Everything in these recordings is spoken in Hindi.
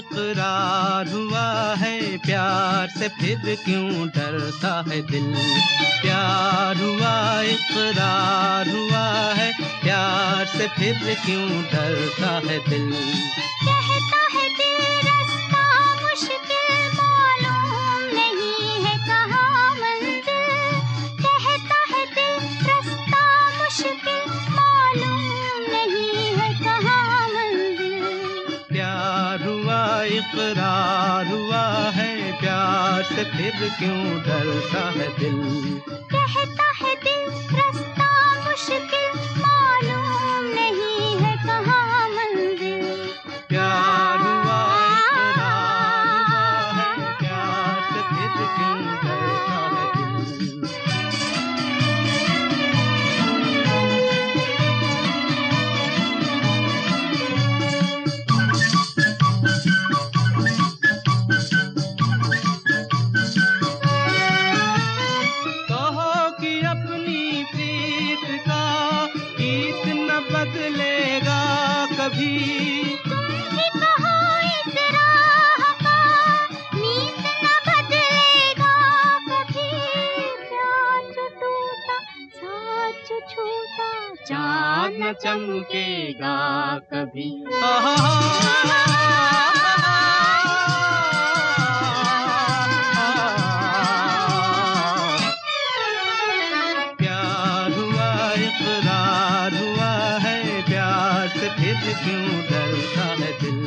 इकरार हुआ है, प्यार से फिर क्यों डरता है दिल। प्यार हुआ इकरार हुआ है, प्यार से फिर क्यों डरता है दिल। इकरार हुआ है, प्यार से फिर क्यों डरता है दिल। कहता है दिल रास्ता मुश्किल मालूम नहीं है कहाँ मंजिल। प्यार हुआ इकरार हुआ है, प्यार से फिर क्यों डरता है चमकेगा कभी। प्यार हुआ इकरार हुआ है, प्यार से फिर क्यों डरता है दिल।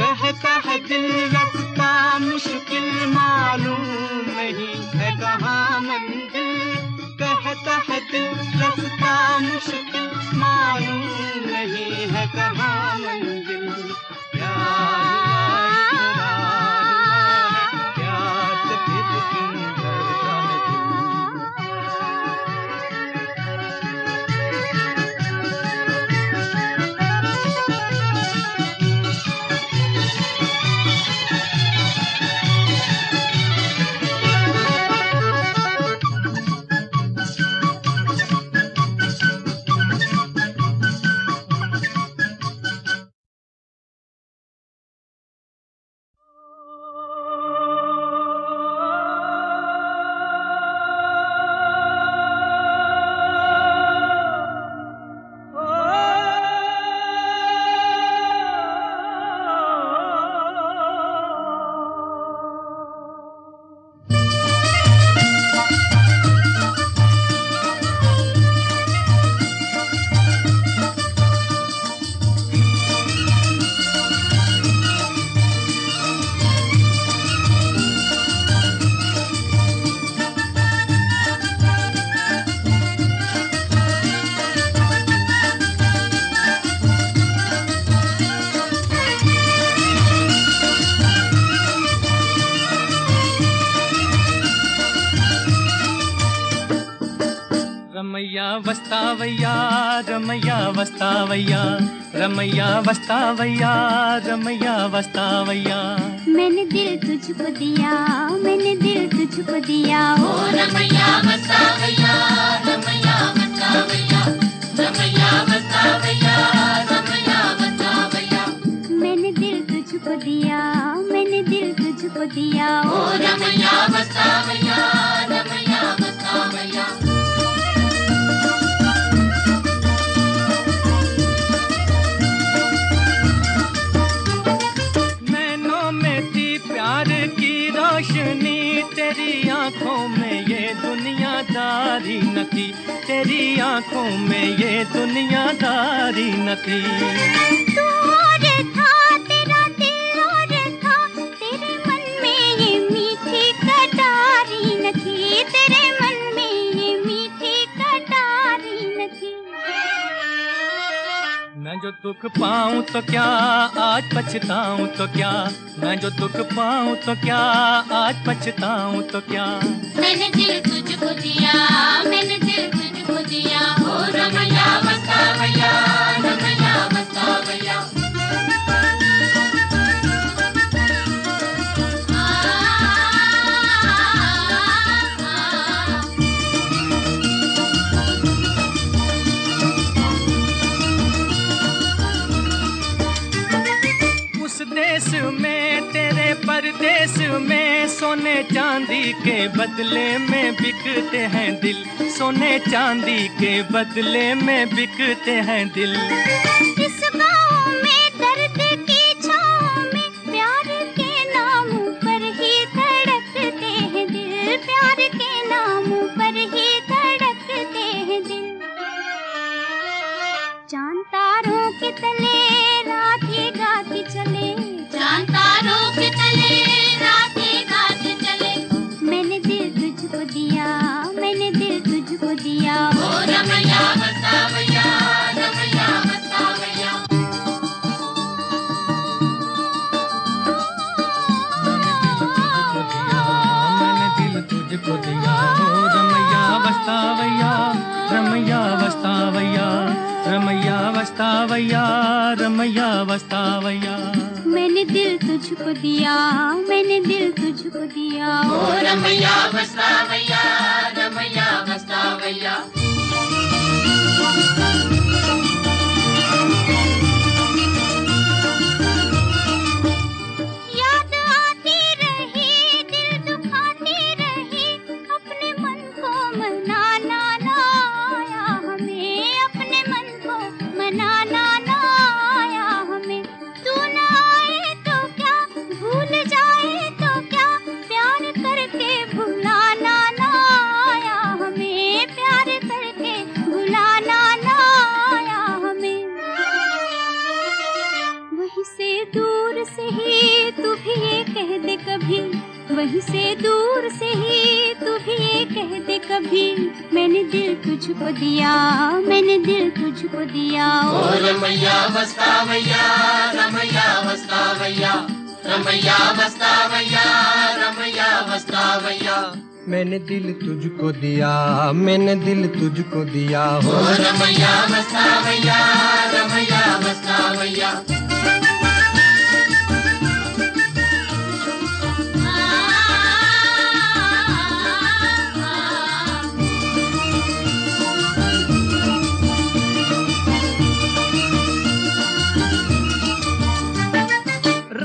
कहता है दिल रास्ता मुश्किल मालूम नहीं है कहाँ मंजिल। प्यार हुआ वस्तावैया रमैया वस्तावैया, रमैया वस्तावैया, रमैया वस्तावैया। मैंने दिल तुझको दिया, मैंने दिल तुझको दिया। ओ रमैया वस्तावैया, रमैया वस्तावैया, रमैया वस्तावैया, रमैया वस्तावैया। मैंने दिल तुझको दिया। न थी, तेरी आंखों में ये दुनियादारी न थी। तू और था तेरा दिल और था, तेरे मन में ये मीठी कटारी न थी, तेरे मन में ये मीठी कटारी न थी। मैं जो दुख पाऊं तो क्या आज पछताऊं तो क्या, मैं जो दुख पाऊं तो क्या आज पछताऊं तो क्या। मैंने दिल तुझको दिया, मैंने दिल तुझको दिया, ओ रमैया वस्तावैया, रमैया वस्तावैया। परदेश में सोने चांदी के बदले में बिकते हैं दिल, सोने चांदी के बदले में बिकते हैं दिल। इस गाँव में दर्द की छाँव में प्यार के नाम पर ही धड़कते हैं दिल, प्यार के नाम पर ही धड़कते हैं दिल। चांद तारों के तले रात ये गाती चले, चांद तारों के तले रात ये गाती चले। मैंने दिल तुझको दिया, मैंने दिल तुझको दिया, ओ रमैया वस्तावैया, रमैया वस्तावैया। मैंने दिल तुझको दिया, ओ रमैया वस्तावैया, रमैया वस्तावैया, रमैया वस्तावैया, रमैया वस्तावैया। मैंने दिल तुझको दिया, मैंने दिल तुझको दिया, ओ रमैया वस्तावैया, रमैया वस्तावैया। याद आती रही, दिल दुखाती रही, अपने मन को मनाना ना आया हमें, अपने मन को मनाना ना आया हमें। तू ना आए तो क्या, भूल जाए तो क्या, प्यार करके भुलाना ना आया हमें, प्यार करके भुलाना ना आया हमें। वहीं से दूर से ही तू भी ये कह दे कभी, वहीं से दूर से ही तू भी ये कह दे कभी। मैंने दिल तुझको दिया, मैंने दिल तुझको दिया, ओ रमैया वस्तावैया, रमैया वस्तावैया, रमैया वस्तावैया, रमैया वस्तावैया। मैंने दिल तुझको दिया, मैंने दिल तुझको दिया, ओ रमैया वस्तावैया, रमैया वस्तावैया।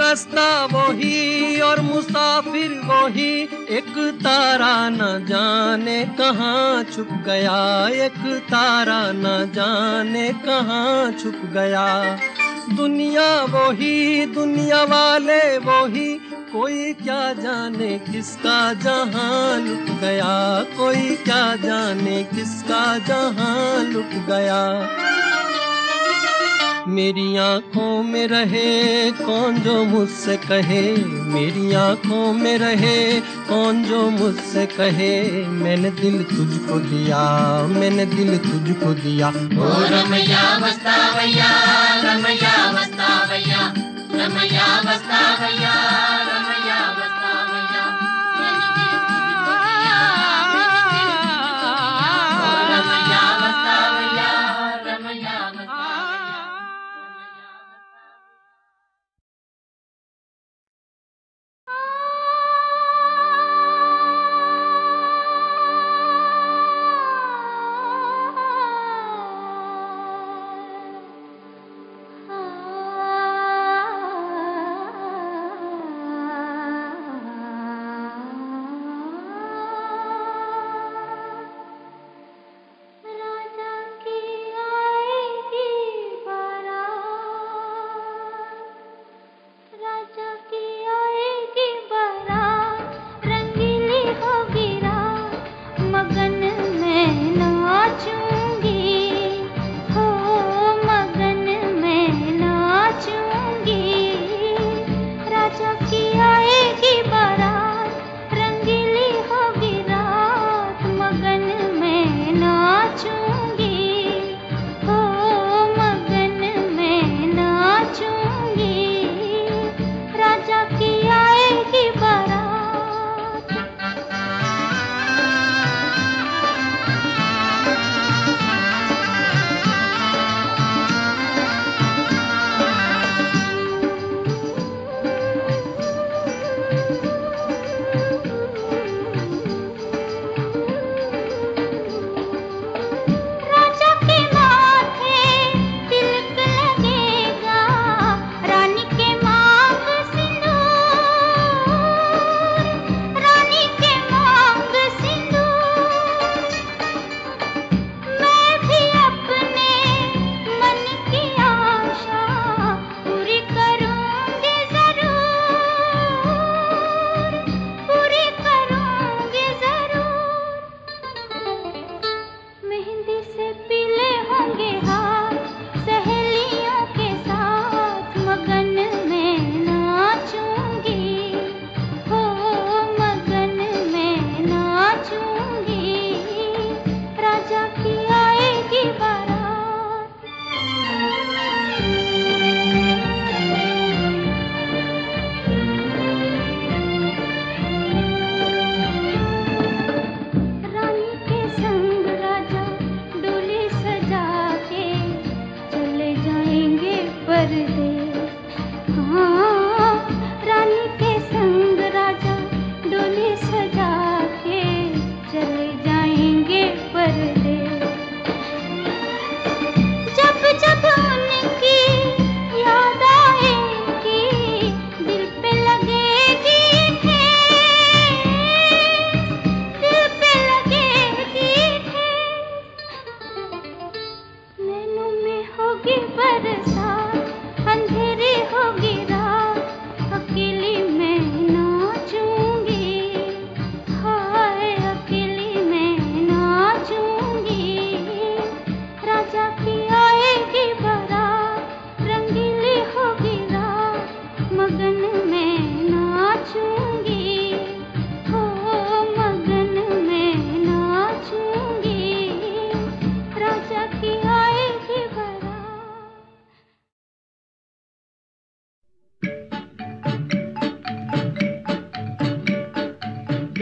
रास्ता वही और मुसाफिर वही, एक तारा न जाने कहाँ छुप गया, एक तारा न जाने कहाँ छुप गया। दुनिया वही, दुनिया वाले वही, कोई क्या जाने किसका जहाँ लुट गया, कोई क्या जाने किसका जहाँ लुट गया। मेरी आँखों में रहे कौन जो मुझसे कहे, मेरी आँखों में रहे कौन जो मुझसे कहे। मैंने दिल तुझको दिया, मैंने दिल तुझको दिया, ओ रमैया वस्तावैया, रमैया वस्तावैया, रमैया वस्तावैया, रमैया वस्तावैया।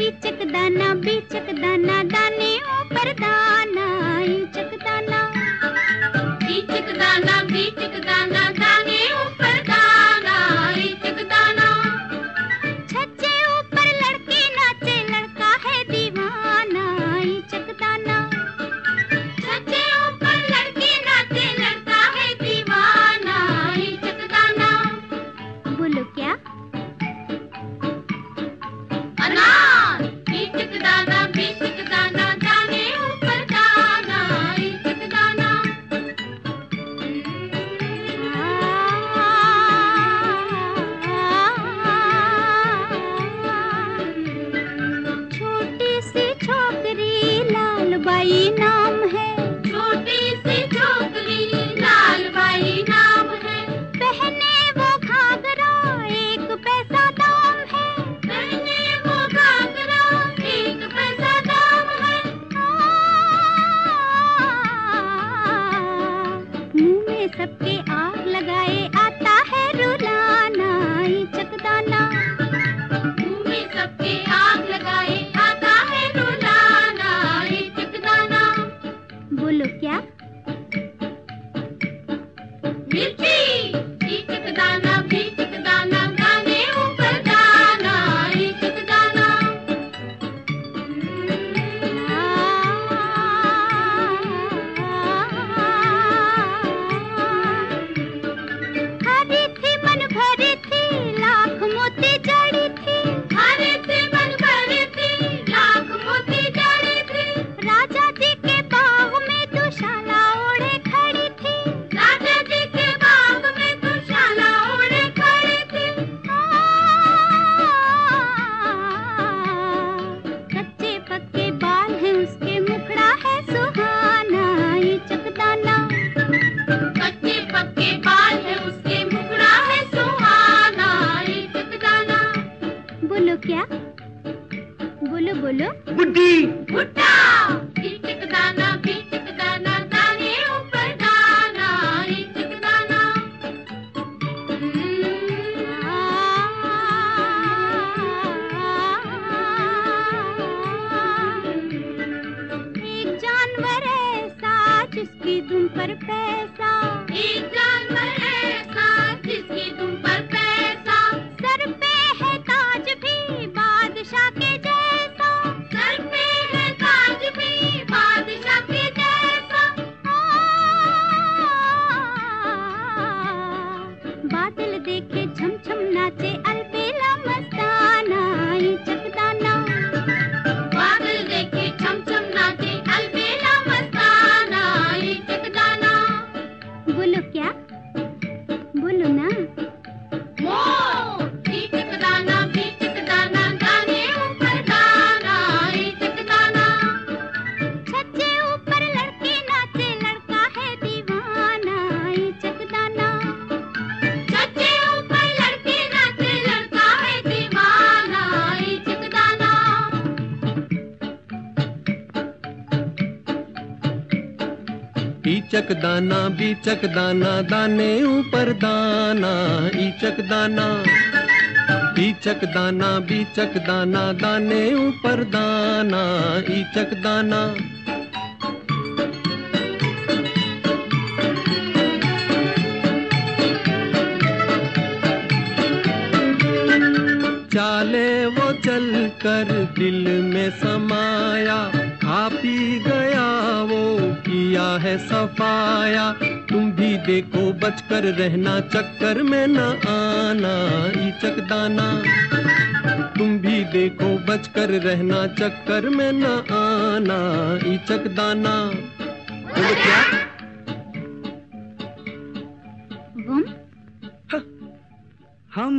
इचक दाना बीचक दाना दाने ऊपर दाना इचक दाना। इचक दाना बीचक दाना दाने ऊपर दाना इचक दाना। कर दिल में समाया, खा पी गया वो किया है सफाया। तुम भी देखो बचकर रहना, चक्कर में न आना इचक दाना। तुम भी देखो बचकर रहना, चक्कर में न आना इचक दाना। बोलो क्या गुम हम।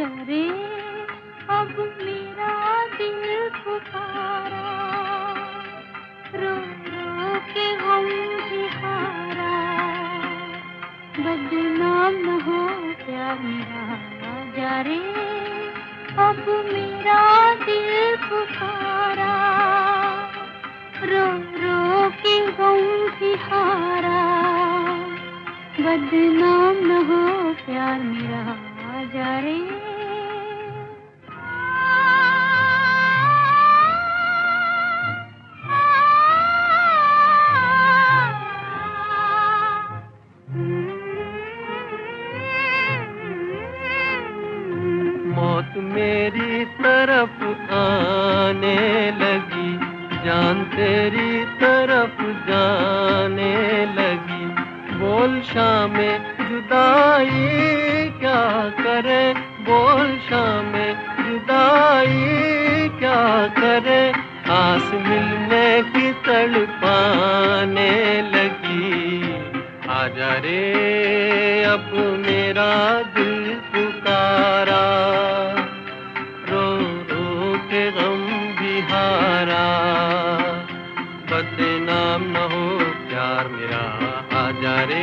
गुजरे अब मेरा दिल पुकारा, रो रो के हम भी हारा, बदनाम न हो प्यार मेरा, जा रे अब मेरा दिल पुकारा, रो रो के हम भी हारा, बदनाम न हो प्यार मेरा, जा रे। मौत मेरी तरफ आने लगी, जान तेरी तरफ जाने लगी, बोल शामे जुदाई क्या करे, बोल शामे जुदाई क्या करे, आस मिलने की तड़पाने लगी, आजा रे अब मेरा दिल पुकारा, रो रो के गम भी हारा, बदनाम न हो प्यार मेरा, आजा रे।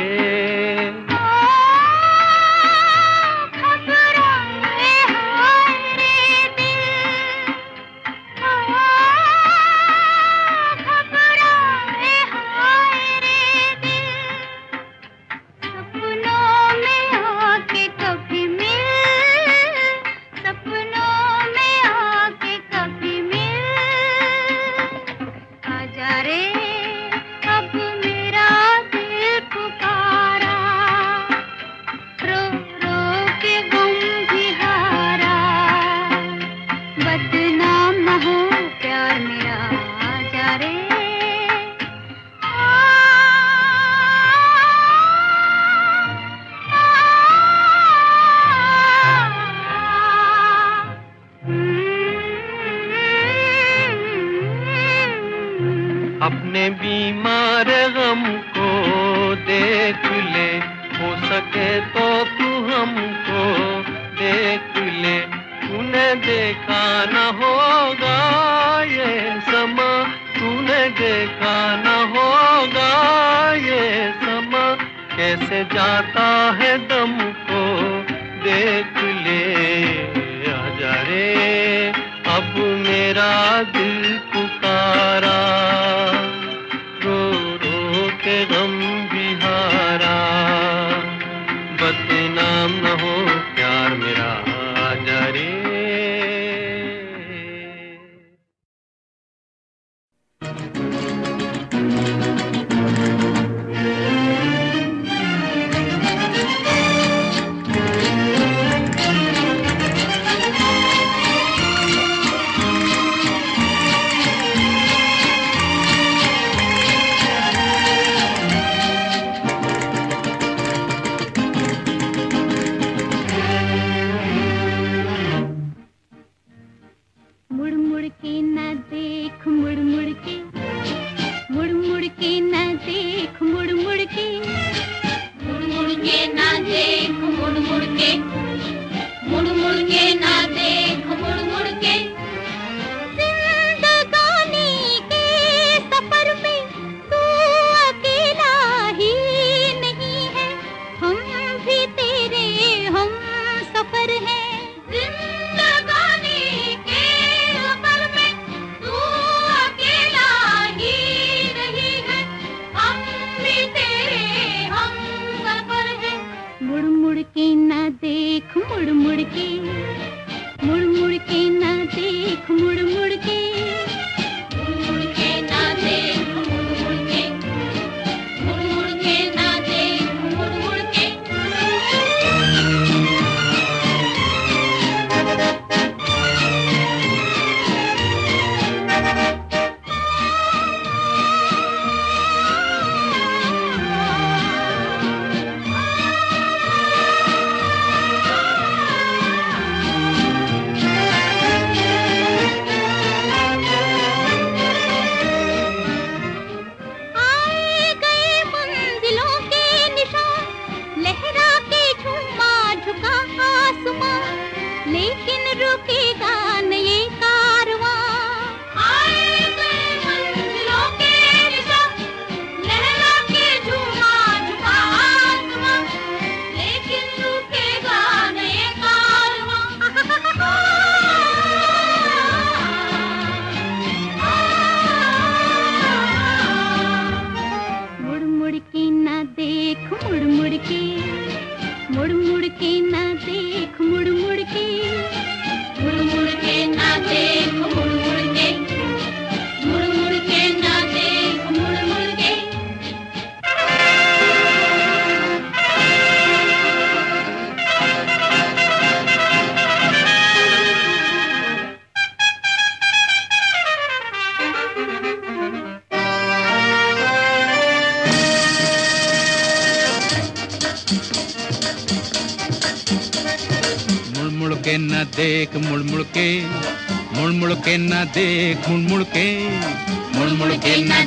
ना देख मुड़ मुड़ के ना देख मुड़ मुड़ के ना देख मुड़ मुड़ के ना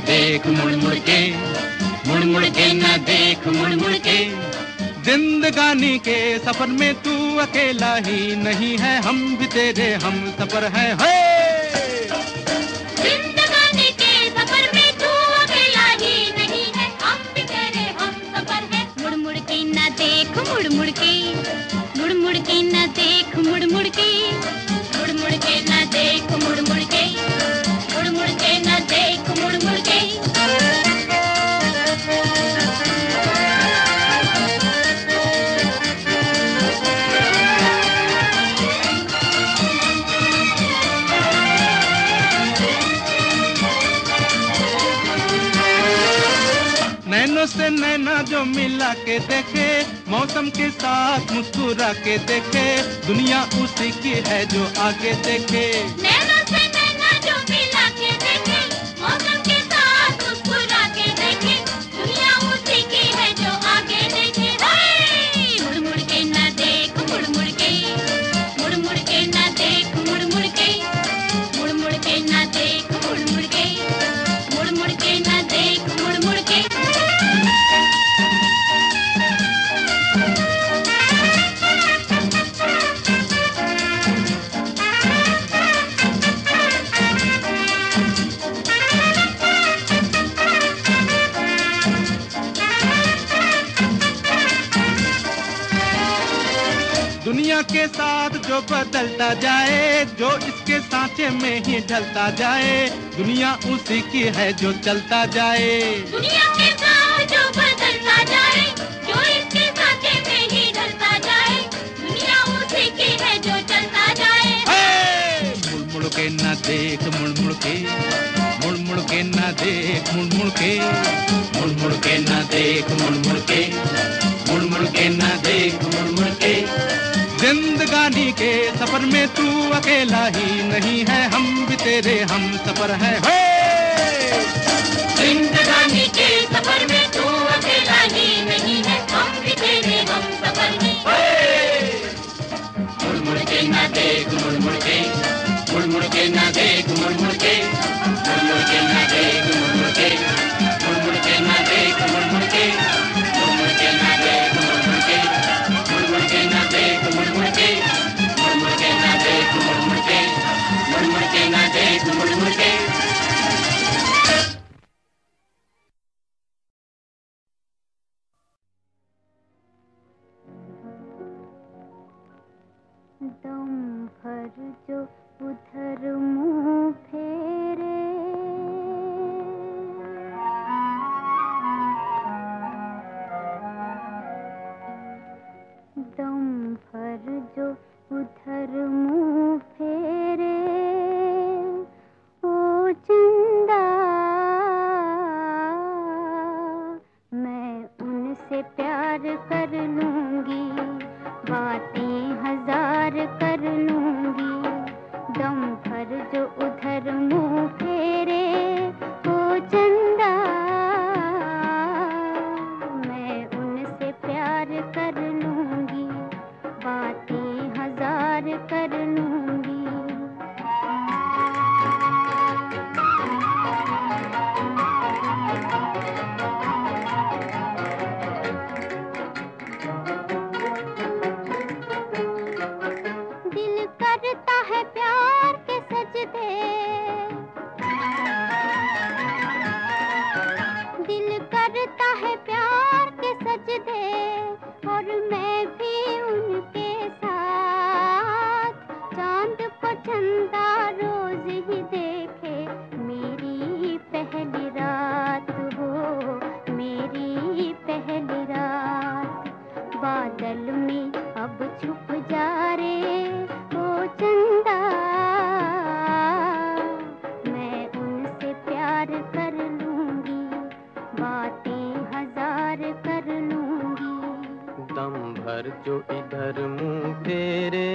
देख मुड़ मुड़ के। जिंदगानी के सफर में तू अकेला ही नहीं है, हम भी तेरे हम सफर है। जिंदगानी के सफर में तू अकेला ही नहीं है, हम भी तेरे हम सफर है। मुड़ मुड़ के ना देख मुड़ मुड़ के ना देख मुड़ मुड़ के ना देख मुड़ मुड़ के ना देख मुड़ के। नैनों से नैना जो मिला के देखे, मौसम के साथ मुस्कुरा के देखे, दुनिया उसी की है जो आगे देखे। नैनों से नैना जो मिला के देखे, मौसम के साथ मुस्कुरा के देखे, दुनिया उसी की है जो आगे देखे। मुड़ मुड़ के ना देख मुड़ मुड़ के ना देख मुड़ मुड़ के ना देख मुड़ मुड़ के ना देख मुड़ मुड़ के। दुनिया के साथ जो बदलता जाए, जो इसके सांचे में ही ढलता जाए, दुनिया उसी की है जो चलता जाए। दुनिया के साथ जो बदलता जाए, जो इसके सांचे में ही ढलता जाए, दुनिया उसी की है जो चलता जाए। मुड़ मुड़ के ना देख मुड़ मुड़ के ना देख मुड़ मुड़ के ना देख मुड़ मुड़ के ना देख मुड़ के। जिंदगानी के सफर में तू अकेला ही नहीं है, हम भी तेरे हम सफर है। जिंदगानी के सफर में तू अकेला ही नहीं है, हम भी तेरे हम सफर है। मुड़ के ना देख मुड़ के ना देख मुड़ के ना देख मुड़ के ना देख मुड़ के ना देख दम भर जो उधर मुँह फेरे, दम भर जो उधर मुँह फेरे, ओ चंदा मैं उनसे प्यार कर लूँगी, बातें हजार कर लूँगी। दम भर जो उधर मुँह फेरे, ओ चंदा मैं उनसे प्यार कर लूँगी, बातें हजार कर लूँगी। करता है प्यार के सजदे, दिल करता है प्यार के सजदे, और मैं भी उनके साथ। चांद को चंदा रोज ही देखे, मेरी पहली रात हो मेरी पहली रात। बादल में अब छुप जा रे चंदा मैं उनसे प्यार कर लूँगी, बातें हजार कर लूँगी। दम भर जो इधर मुँह फेरे,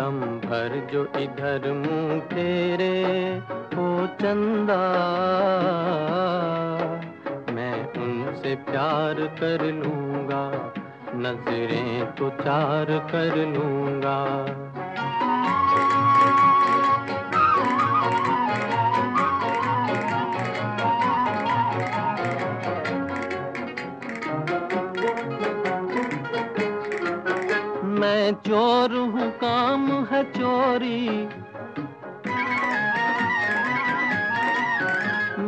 दम भर जो इधर मुँह फेरे हो चंदा, मैं उनसे प्यार कर लूँगा, नजरें तो चार कर लूँगा। मैं चोर हूँ, काम है चोरी,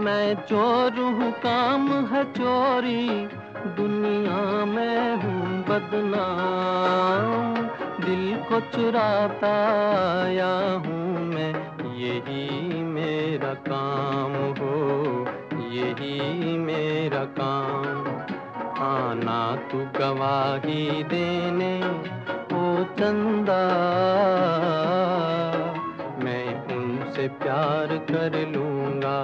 मैं चोर हूँ, काम है चोरी, दुनिया में हूँ बदनाम, दिल को चुराता आया हूँ मैं, यही मेरा काम हो, यही मेरा काम। आना तू गवाही देने चंदा, मैं उनसे प्यार कर लूँगा,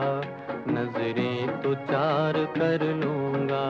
नजरें तो चार कर लूँगा।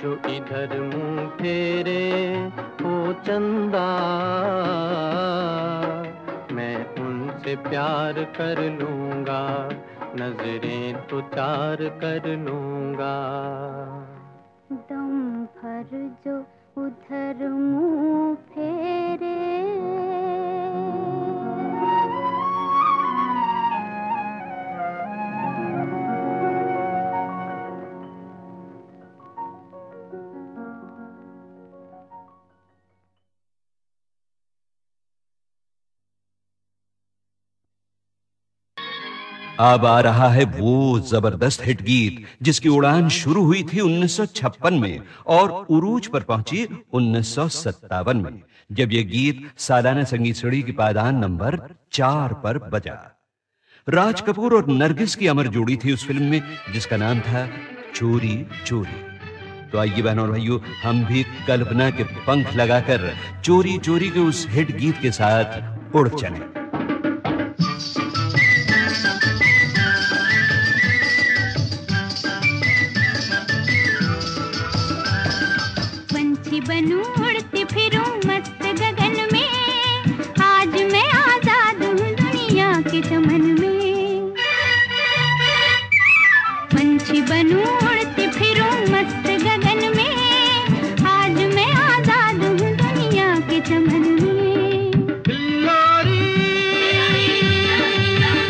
जो इधर मुँह फेरे हो चंदा, मैं उनसे प्यार कर लूँगा, नजरें तो चार कर लूँगा। दम भर जो उधर मुँह फेरे अब आ रहा है वो जबरदस्त हिट गीत जिसकी उड़ान शुरू हुई थी 1956 में और उरूज पर पहुंची 1957 में, जब ये गीत सालाना संगीत श्रेणी की पायदान नंबर 4 पर बजा। राज कपूर और नरगिस की अमर जोड़ी थी उस फिल्म में जिसका नाम था चोरी चोरी। तो आइए बहनों और भाइयों, हम भी कल्पना के पंख लगाकर चोरी चोरी के उस हिट गीत के साथ उड़ चले। बनूं उड़ती फिरूं मस्त गगन में, आज मैं आजाद हूँ दुनिया के चमन में। पंछी बनूं उड़ती फिरूं मस्त गगन में, आज मैं आजाद हूँ दुनिया के चमन में। बिल्लोरी बिल्लोरी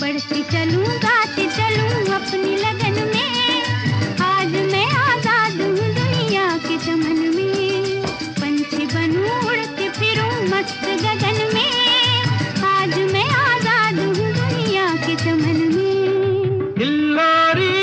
बढ़ती चलूं गाती चलूं अपनी लगन में, आज मैं आजाद हूँ दुनिया के चमन में, पंछी बनूं उड़ती फिरूं मस्त गगन में, आज मैं आजाद हूँ दुनिया के चमन में। हिल्लोरी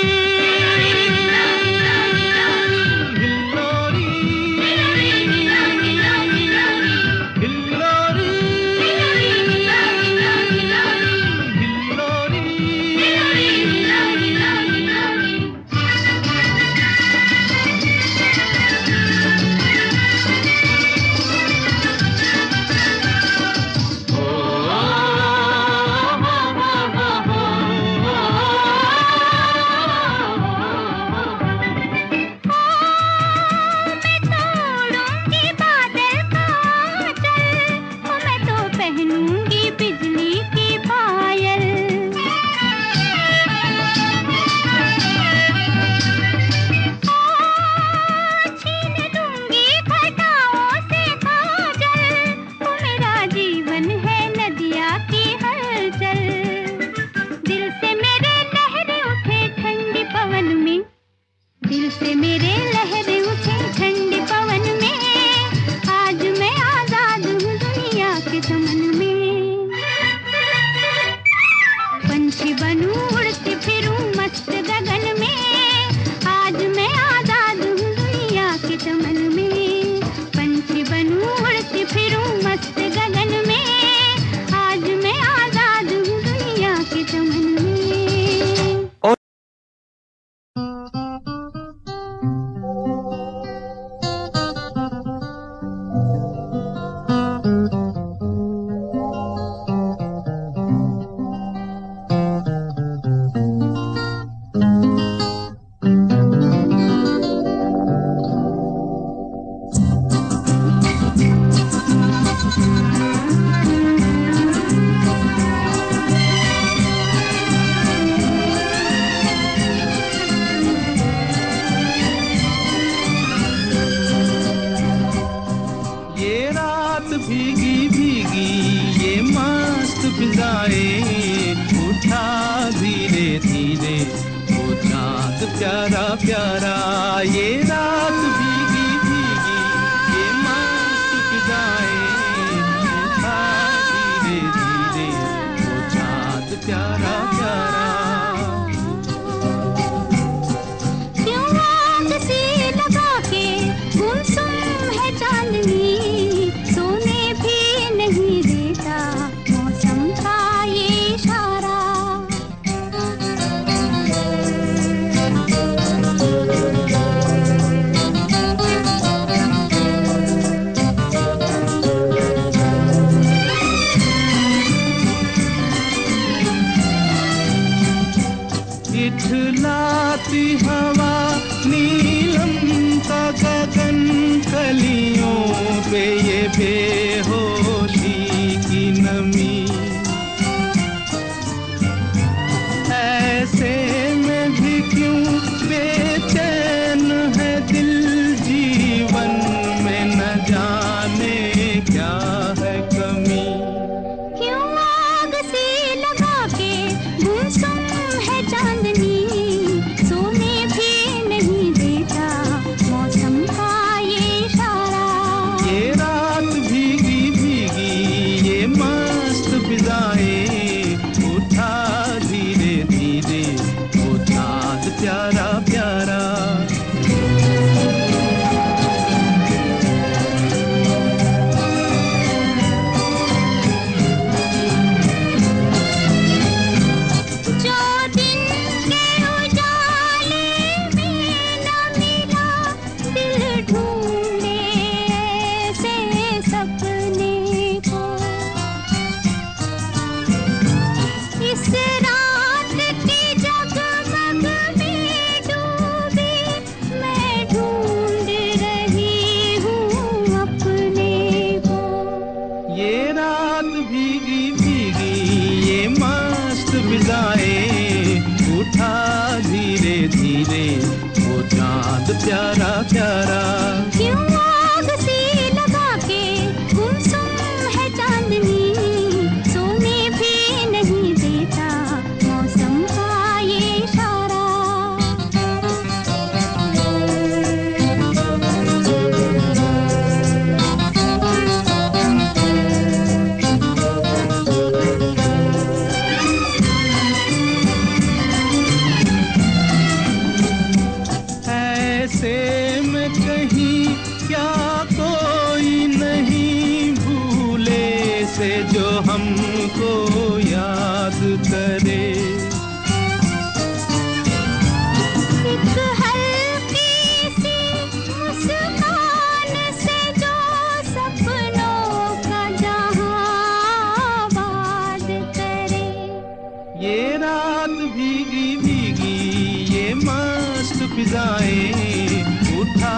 जाए, उठा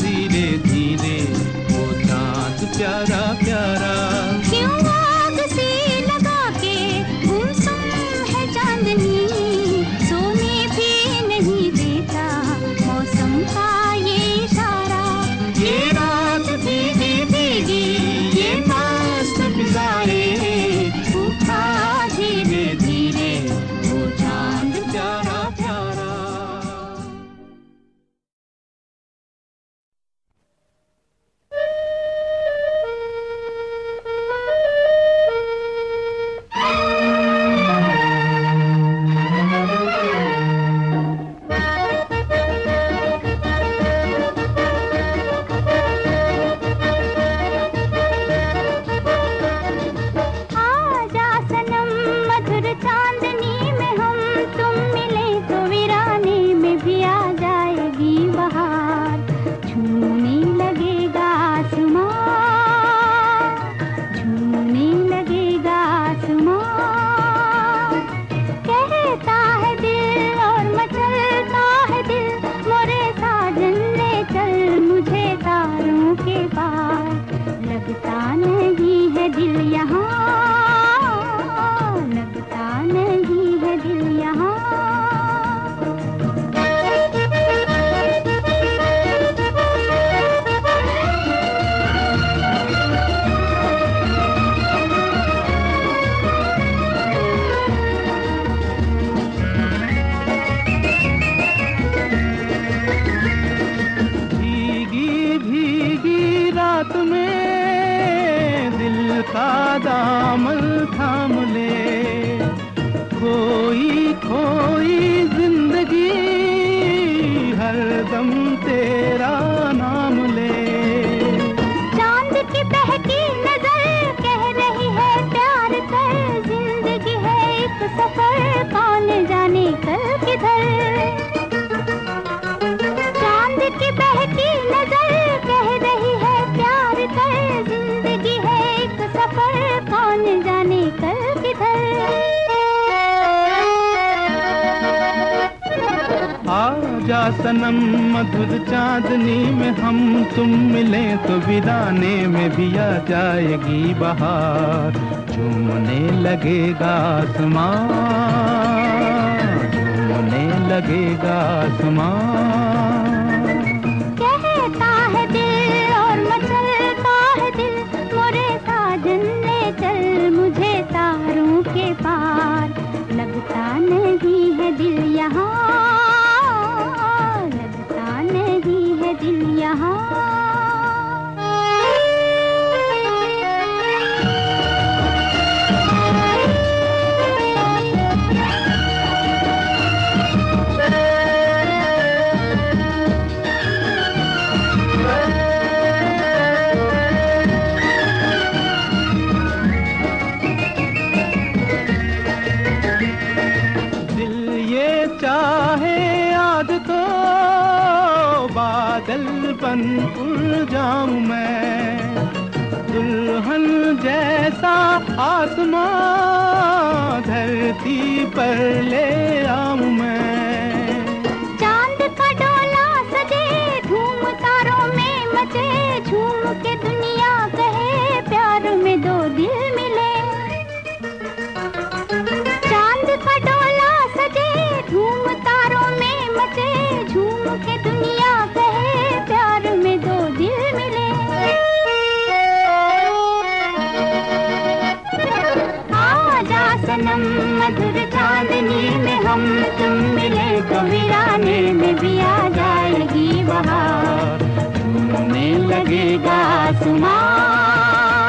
धीरे धीरे वो चांद प्यारा प्यारा। क्यों आग से लगा के गुमसुम है चांदनी, सोने पे नहीं देता मौसम का ये इशारा। ये रात भीगी भीगी ये मस्त गुजारे, उठा धीरे धीरे वो चांद प्यारा प्यारा। सनम मधुर चांदनी में हम तुम मिले तो विदाने में भी आ जाएगी बहार। झूमने लगेगा आसमान, झूमने लगेगा आसमान। कहता है दिल और मचलता है दिल, मोरे साजन ले चल मुझे तारों के पार। लगता नहीं है दिल यहाँ, दिल यहाँ। उड़ जाऊं मैं दुल्हन जैसा आसमां धरती पर ले आऊं मैं। चांद का डोला सजे धूम तारों में मचे, झूम के दुनिया कहे प्यार में दो दिल मिले। चांद का डोला सजे धूम तारों में मचे, झूम के दुनिया सनम मधुर चांदनी में हम तुम मिले तो वीराने में भी आ जाएगी बहार। झूमने लगेगा आसमान,